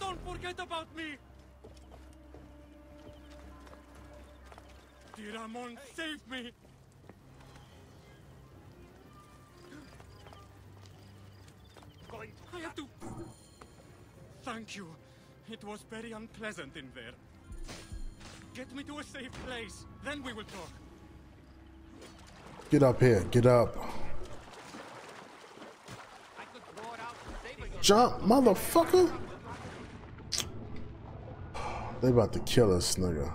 Don't forget about me! Tiramon, save me! I have to... Thank you. It was very unpleasant in there. Get me to a safe place, then we will talk. Get up here, get up. Jump, motherfucker! They about to kill us, nigga.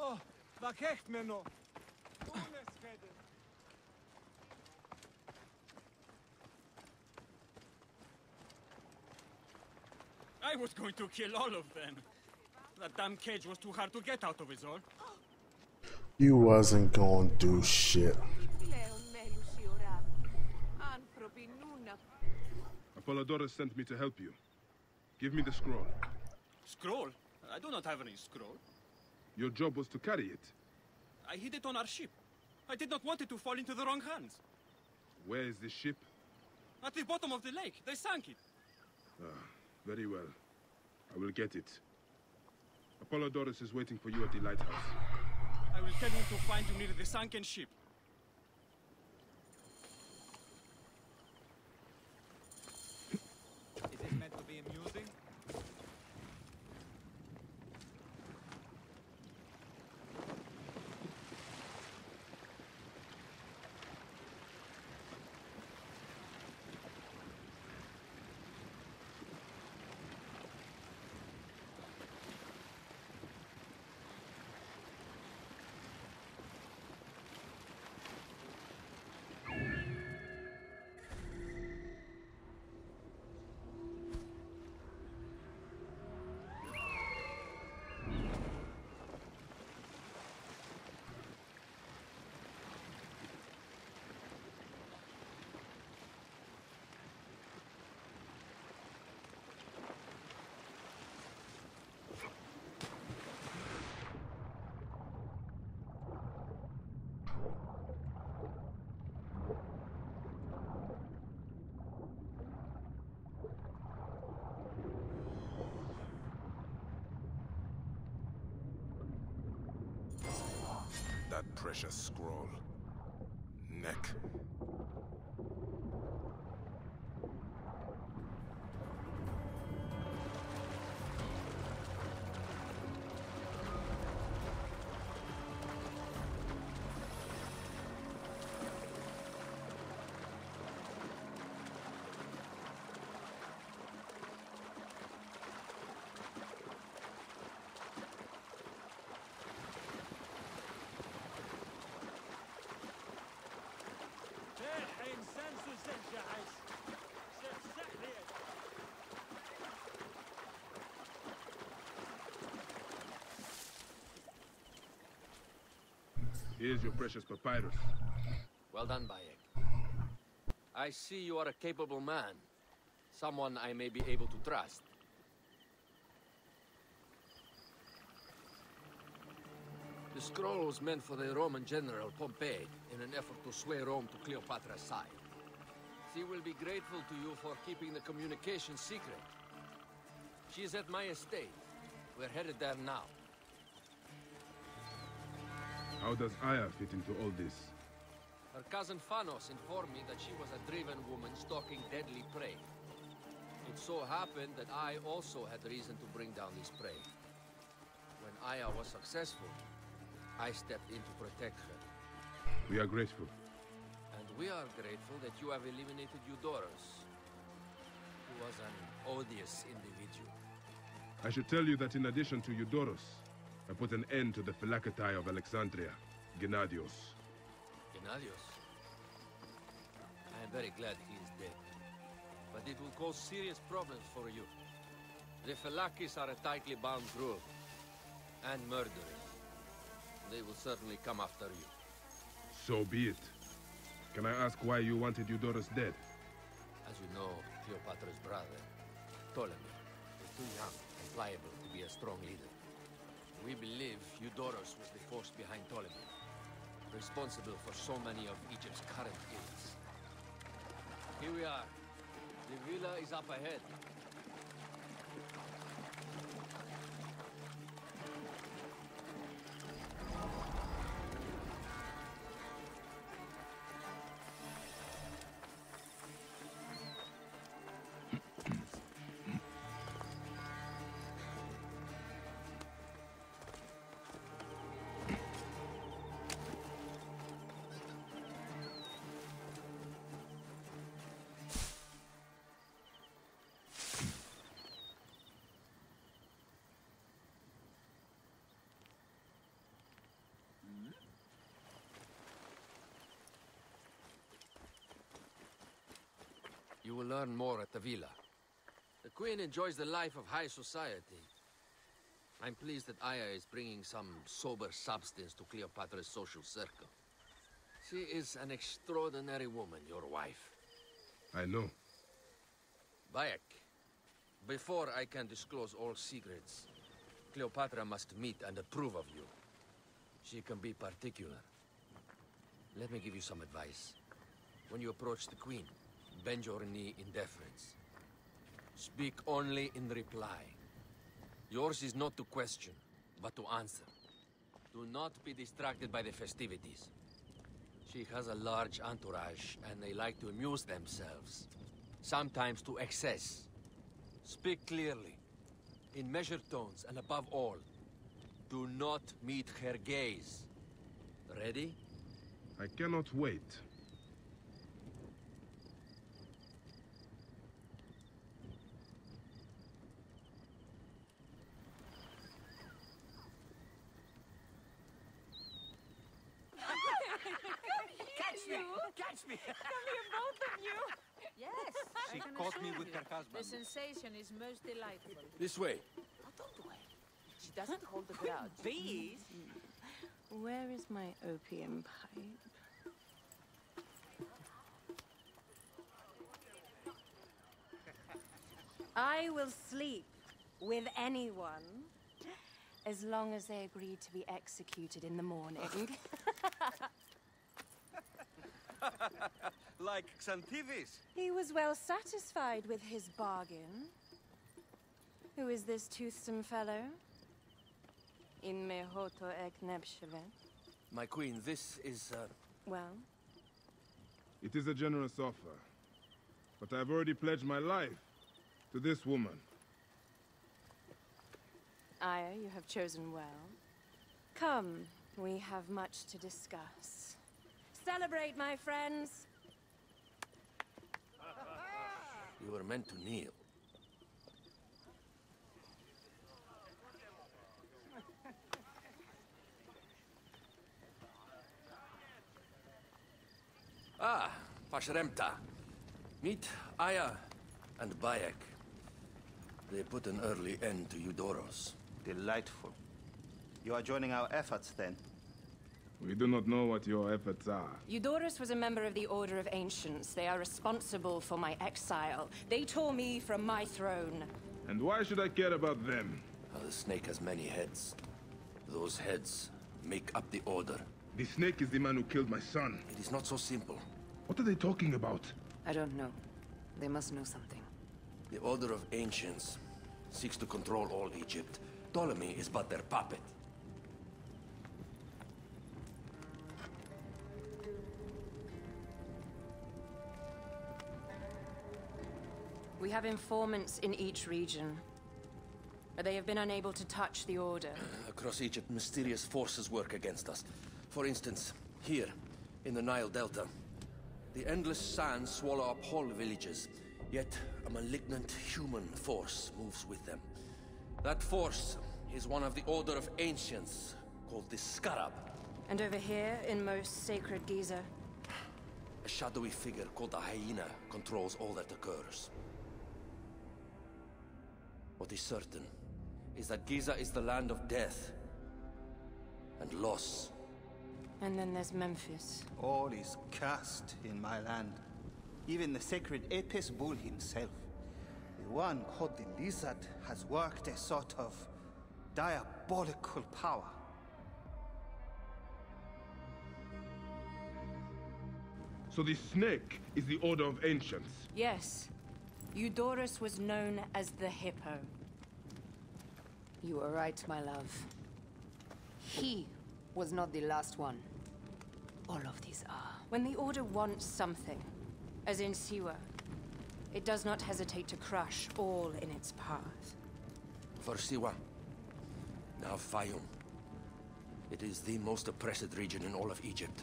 Oh, vakecht me no. I was going to kill all of them. That damn cage was too hard to get out of his all. You wasn't gonna do shit. Apollodorus sent me to help you. Give me the scroll. Scroll? I do not have any scroll. Your job was to carry it. I hid it on our ship. I did not want it to fall into the wrong hands. Where is this ship? At the bottom of the lake. They sank it. Ah, very well. I will get it. Apollodorus is waiting for you at the lighthouse. I will tell him to find you near the sunken ship. Is it meant to be amusing? That precious scroll. Neck. Here's your precious papyrus. Well done, Bayek. I see you are a capable man. Someone I may be able to trust. The scroll was meant for the Roman general Pompey in an effort to sway Rome to Cleopatra's side. She will be grateful to you for keeping the communication secret. She is at my estate. We're headed there now. How does Aya fit into all this? Her cousin Phanos informed me that she was a driven woman stalking deadly prey. It so happened that I also had reason to bring down this prey. When Aya was successful, I stepped in to protect her. We are grateful. And we are grateful that you have eliminated Eudoros, who was an odious individual. I should tell you that in addition to Eudoros, I put an end to the Philakatai of Alexandria, Gennadios. Gennadios? I am very glad he is dead. But it will cause serious problems for you. The Philakis are a tightly bound group, and murderers. They will certainly come after you. So be it. Can I ask why you wanted Eudoros dead? As you know, Cleopatra's brother, Ptolemy, is too young and pliable to be a strong leader. We believe Eudoros was the force behind Ptolemy, responsible for so many of Egypt's current ills. Here we are. The villa is up ahead. You will learn more at the villa. The Queen enjoys the life of high society. I'm pleased that Aya is bringing some sober substance to Cleopatra's social circle. She is an extraordinary woman, your wife. I know. Bayek, before I can disclose all secrets, Cleopatra must meet and approve of you. She can be particular. Let me give you some advice. When you approach the Queen, bend your knee in deference. Speak only in reply. Yours is not to question, but to answer. Do not be distracted by the festivities. She has a large entourage, and they like to amuse themselves, sometimes to excess. Speak clearly, in measured tones, and above all, do not meet her gaze. Ready? I cannot wait. The sensation is most delightful. This way. Oh, don't wait. She doesn't hold the ground. Bees? Where is my opium pipe? I will sleep with anyone as long as they agree to be executed in the morning. Like Xantivis. He was well satisfied with his bargain. Who is this toothsome fellow? In mehoto ek nebshevet. My queen, this is, Well? It is a generous offer. But I've already pledged my life to this woman. Aya, you have chosen well. Come, we have much to discuss. Celebrate, my friends! You were meant to kneel. Ah, Pashremta. Meet Aya and Bayek. They put an early end to Eudoros. Delightful. You are joining our efforts, then? We do not know what your efforts are. Eudoros was a member of the Order of Ancients. They are responsible for my exile. They tore me from my throne. And why should I care about them? The snake has many heads. Those heads make up the order. The snake is the man who killed my son. It is not so simple. What are they talking about? I don't know. They must know something. The Order of Ancients seeks to control all Egypt. Ptolemy is but their puppet. We have informants in each region, but they have been unable to touch the Order. Across Egypt, mysterious forces work against us. For instance, here, in the Nile Delta, the endless sands swallow up whole villages, yet a malignant human force moves with them. That force is one of the Order of Ancients, called the Scarab. And over here, in most sacred Giza, a shadowy figure called a hyena controls all that occurs. What is certain is that Giza is the land of death and loss. And then there's Memphis. All is cast in my land. Even the sacred Apis bull himself, the one called the lizard, has worked a sort of diabolical power. So the snake is the Order of Ancients? Yes. Eudoros was known as the Hippo. You are right, my love. He was not the last one. All of these are. When the Order wants something, as in Siwa, it does not hesitate to crush all in its path. For Siwa, now Fayum. It is the most oppressed region in all of Egypt,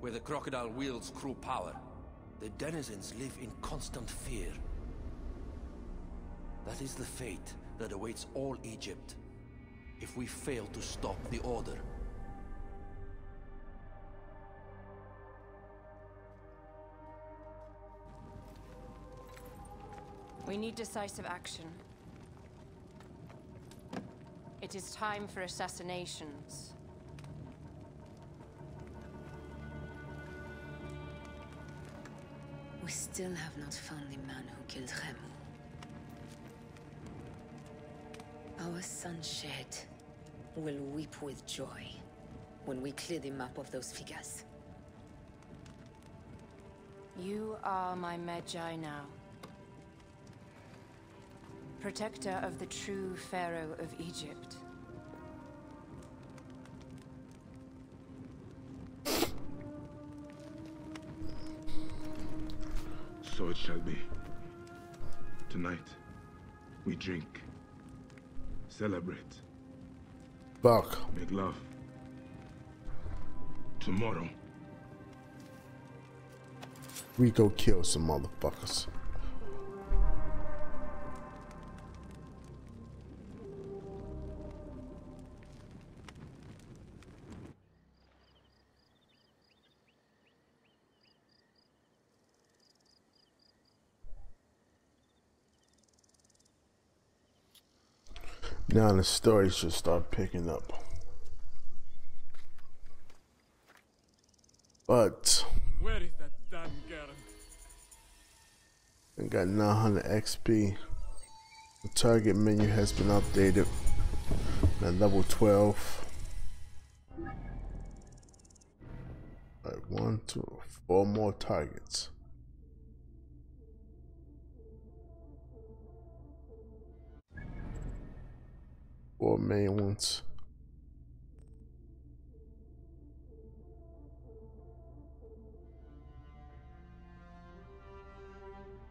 where the crocodile wields cruel power. The denizens live in constant fear. That is the fate that awaits all Egypt, if we fail to stop the Order. We need decisive action. It is time for assassinations. We still have not found the man who killed Remu. Our son Shed will weep with joy when we clear the map of those figures. You are my Medjay now. Protector of the true Pharaoh of Egypt. So it shall be. Tonight, we drink, celebrate, make love. Tomorrow, we go kill some motherfuckers. Now the story should start picking up. But where is that damn girl? I got 900 XP. The target menu has been updated at level 12. Like 1, 2, 4 more targets. Four main ones.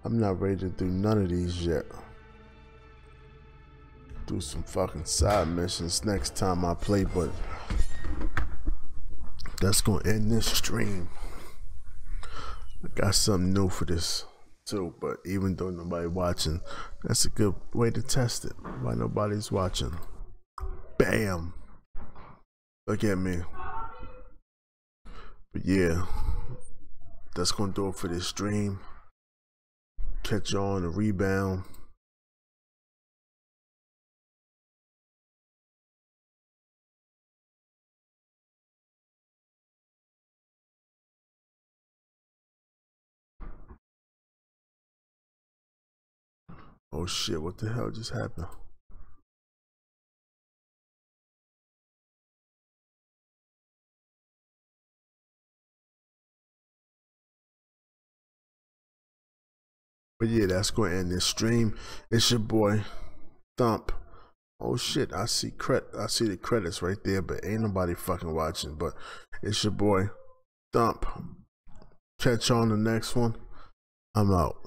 I'm not ready to do none of these yet. Do some fucking side missions next time I play, but that's gonna end this stream. I got something new for this too, but even though nobody watching, that's a good way to test it. Why nobody's watching. Bam! Look at me. But yeah, that's gonna do it for this stream. Catch y'all on the rebound. Oh shit, what the hell just happened? But yeah, that's going to end this stream. It's your boy Thump. Oh shit, I see the credits right there, but ain't nobody fucking watching. But it's your boy Thump. Catch you on the next one. I'm out.